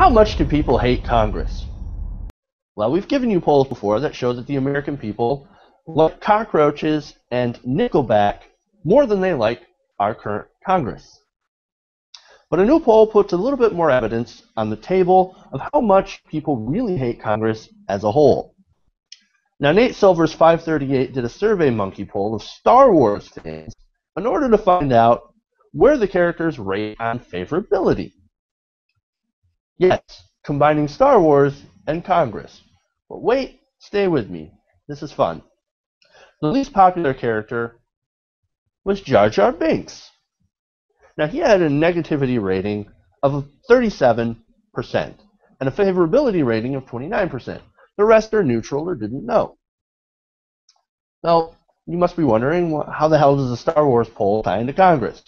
How much do people hate Congress? Well, we've given you polls before that show that the American people like cockroaches and Nickelback more than they like our current Congress. But a new poll puts a little bit more evidence on the table of how much people really hate Congress as a whole. Now, Nate Silver's 538 did a Survey Monkey poll of Star Wars fans in order to find out where the characters rate on favorability. Yes, combining Star Wars and Congress. But wait, stay with me. This is fun. The least popular character was Jar Jar Binks. Now, he had a negativity rating of 37% and a favorability rating of 29%. The rest are neutral or didn't know. Now, you must be wondering, well, how the hell does a Star Wars poll tie into Congress?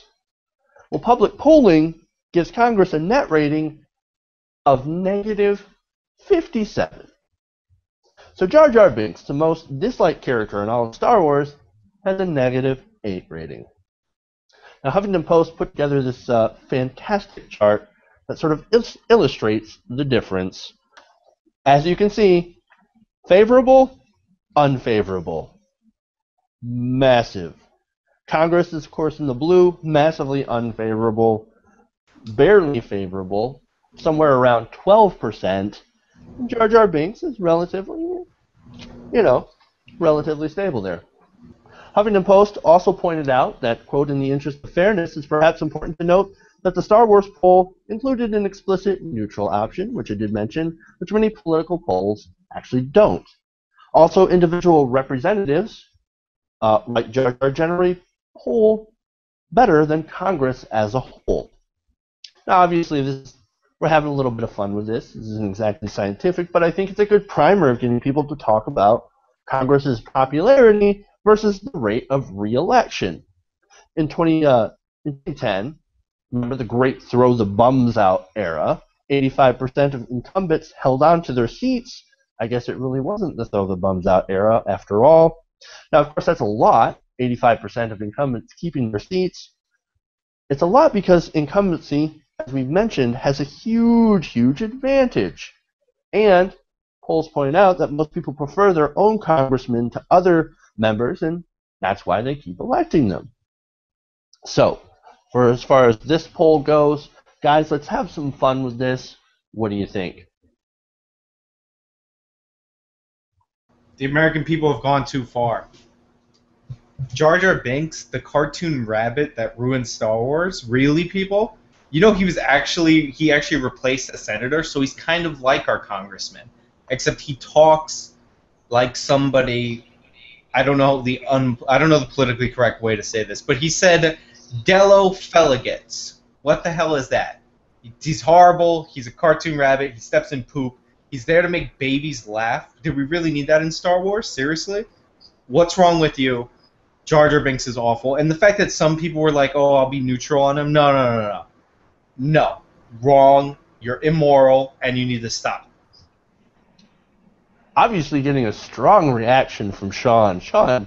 Well, public polling gives Congress a net rating of negative 57. So Jar Jar Binks, the most disliked character in all of Star Wars, has a negative 8 rating. Now, Huffington Post put together this fantastic chart that sort of illustrates the difference. As you can see, favorable, unfavorable, massive. Congress is, of course, in the blue, massively unfavorable, barely favorable, somewhere around 12%. Jar Jar Binks is relatively, you know, relatively stable there. Huffington Post also pointed out that, quote, in the interest of fairness, it's perhaps important to note that the Star Wars poll included an explicit neutral option, which I did mention, which many political polls actually don't. Also, individual representatives, like Jar Jar, generally poll better than Congress as a whole. Now, obviously, we're having a little bit of fun with this. This isn't exactly scientific, but I think it's a good primer of getting people to talk about Congress's popularity versus the rate of re-election. In 2010, remember the great throw the bums out era, 85% of incumbents held on to their seats. I guess it really wasn't the throw the bums out era after all. Now, of course, that's a lot, 85% of incumbents keeping their seats. It's a lot because incumbency, as we've mentioned, has a huge, huge advantage. And polls point out that most people prefer their own congressmen to other members, and that's why they keep electing them. So, for as far as this poll goes, guys, let's have some fun with this. What do you think? The American people have gone too far. Jar Jar Binks, the cartoon rabbit that ruined Star Wars, really, people? You know, he actually replaced a senator, so he's kind of like our congressman, except he talks like somebody. I don't know the politically correct way to say this, but he said Delopheligets. What the hell is that? He's horrible. He's a cartoon rabbit. He steps in poop. He's there to make babies laugh. Do we really need that in Star Wars? Seriously? What's wrong with you? Jar Jar Binks is awful. And the fact that some people were like, oh, I'll be neutral on him. No, no, no, no. No. Wrong. You're immoral, and you need to stop. Obviously getting a strong reaction from Sean. Sean,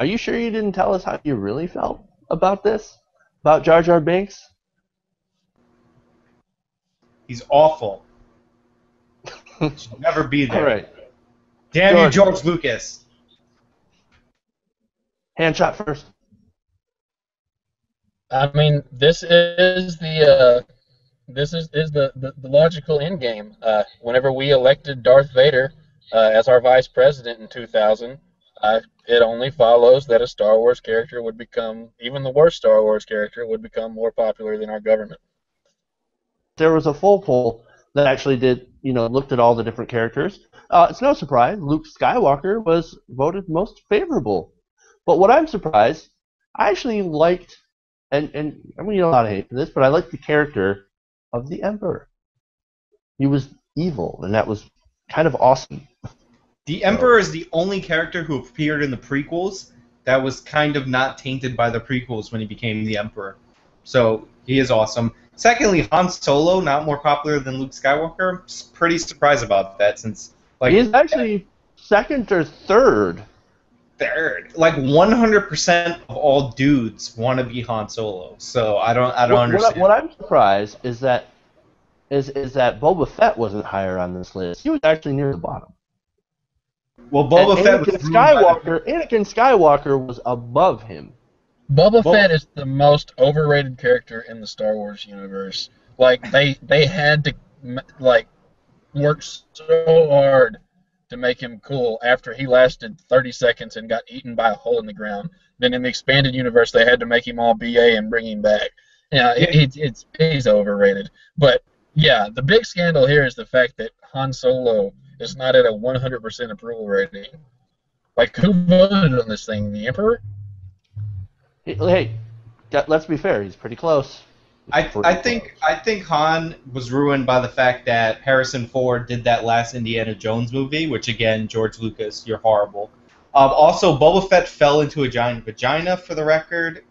are you sure you didn't tell us how you really felt about this, about Jar Jar Binks? He's awful. Should never be there. All right. Damn you, George Lucas. Hand shot first. I mean, this is the this is the logical end game. Whenever we elected Darth Vader as our vice president in 2000. It only follows that a Star Wars character would become, even the worst Star Wars character, would become more popular than our government. There was a full poll that actually did, you know, looked at all the different characters. It's no surprise Luke Skywalker was voted most favorable. But what I'm surprised, I actually liked, and I'm going to get a lot of hate for this, but I liked the character of the Emperor. He was evil, and that was kind of awesome. The Emperor is the only character who appeared in the prequels that was kind of not tainted by the prequels when he became the Emperor. So he is awesome. Secondly, Han Solo, not more popular than Luke Skywalker. I'm pretty surprised about that since... like, he is actually second or third. Third. Like 100% of all dudes want to be Han Solo. So I don't understand. What I'm surprised is that is that Boba Fett wasn't higher on this list. He was actually near the bottom. Well, Anakin Skywalker was above him. Boba Fett is the most overrated character in the Star Wars universe. Like, they had to, like, work so hard to make him cool after he lasted 30 seconds and got eaten by a hole in the ground. Then in the expanded universe, they had to make him all BA and bring him back. Yeah, he's overrated. But, yeah, the big scandal here is the fact that Han Solo is not at a 100% approval rating. Like, who voted on this thing? The Emperor? Hey, let's be fair. He's pretty close. I think Han was ruined by the fact that Harrison Ford did that last Indiana Jones movie, which, again, George Lucas, you're horrible. Also, Boba Fett fell into a giant vagina, for the record.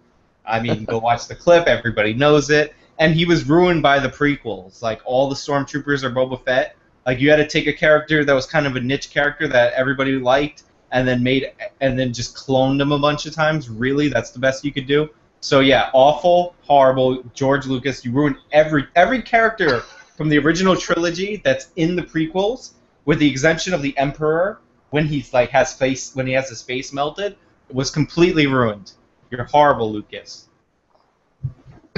I mean, go watch the clip. Everybody knows it. And he was ruined by the prequels. Like, all the stormtroopers are Boba Fett. Like, you had to take a character that was kind of a niche character that everybody liked and then just cloned him a bunch of times. Really? That's the best you could do? So, yeah, awful, horrible, George Lucas. You ruined every character from the original trilogy that's in the prequels, with the exception of the Emperor, when he's like when he has his face melted, was completely ruined. You're horrible, Lucas.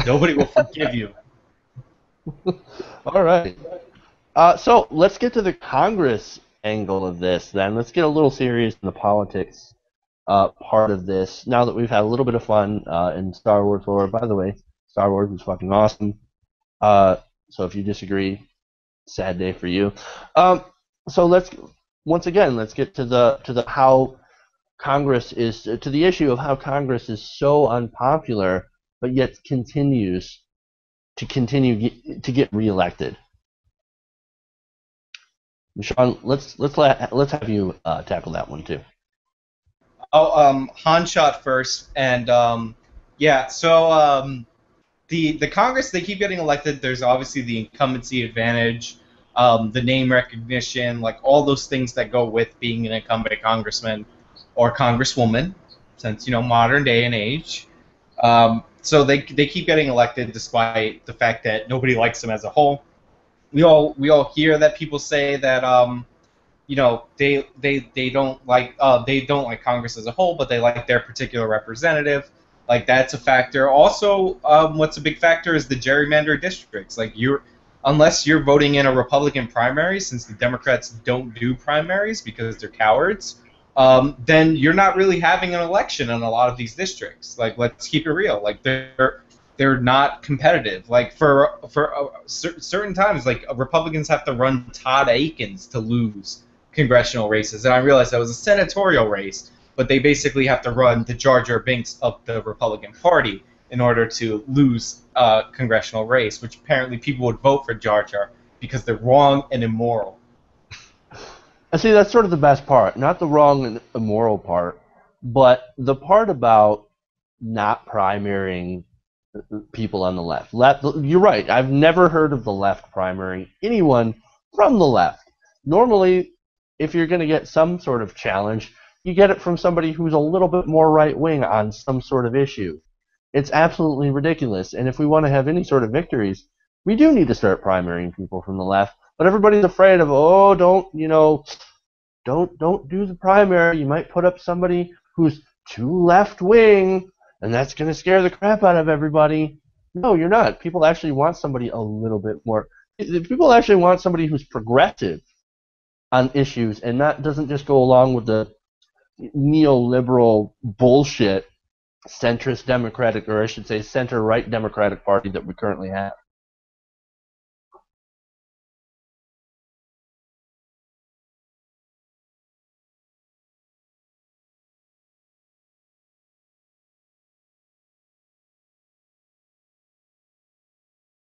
Nobody will forgive you. All right. So let's get to the Congress angle of this, then. Let's get a little serious in the politics part of this, now that we've had a little bit of fun in Star Wars lore. By the way, Star Wars is fucking awesome. So if you disagree, sad day for you. So let's get to the how Congress is, to the issue of how Congress is so unpopular, but yet continues to get reelected. Sean, let's have you tackle that one too. Oh, Han shot first, and yeah. So the Congress, they keep getting elected. There's obviously the incumbency advantage, the name recognition, like all those things that go with being an incumbent congressman or congresswoman, since modern day and age. So they keep getting elected despite the fact that nobody likes them as a whole. We all hear that people say that they don't like Congress as a whole, but they like their particular representative. Like, that's a factor. Also, what's a big factor is the gerrymandered districts. Like, unless you're voting in a Republican primary, since the Democrats don't do primaries because they're cowards, then you're not really having an election in a lot of these districts. Like, let's keep it real. Like, they're not competitive. Like, for certain times, like, Republicans have to run Todd Akin to lose congressional races, and I realized that was a senatorial race, but they basically have to run the Jar Jar Binks of the Republican Party in order to lose a congressional race, which apparently people would vote for Jar Jar because they're wrong and immoral. I see, that's sort of the best part, not the wrong and immoral part, but the part about not primarying people on the left. You're right, I've never heard of the left primarying anyone from the left. Normally, if you're going to get some sort of challenge, you get it from somebody who's a little bit more right-wing on some sort of issue. It's absolutely ridiculous, and if we want to have any sort of victories, we do need to start primarying people from the left. But everybody's afraid of, oh, don't do the primary. You might put up somebody who's too left-wing, and that's going to scare the crap out of everybody. No, you're not. People actually want somebody a little bit more. People actually want somebody who's progressive on issues, and that doesn't just go along with the neoliberal bullshit centrist Democratic, or I should say center-right Democratic Party that we currently have.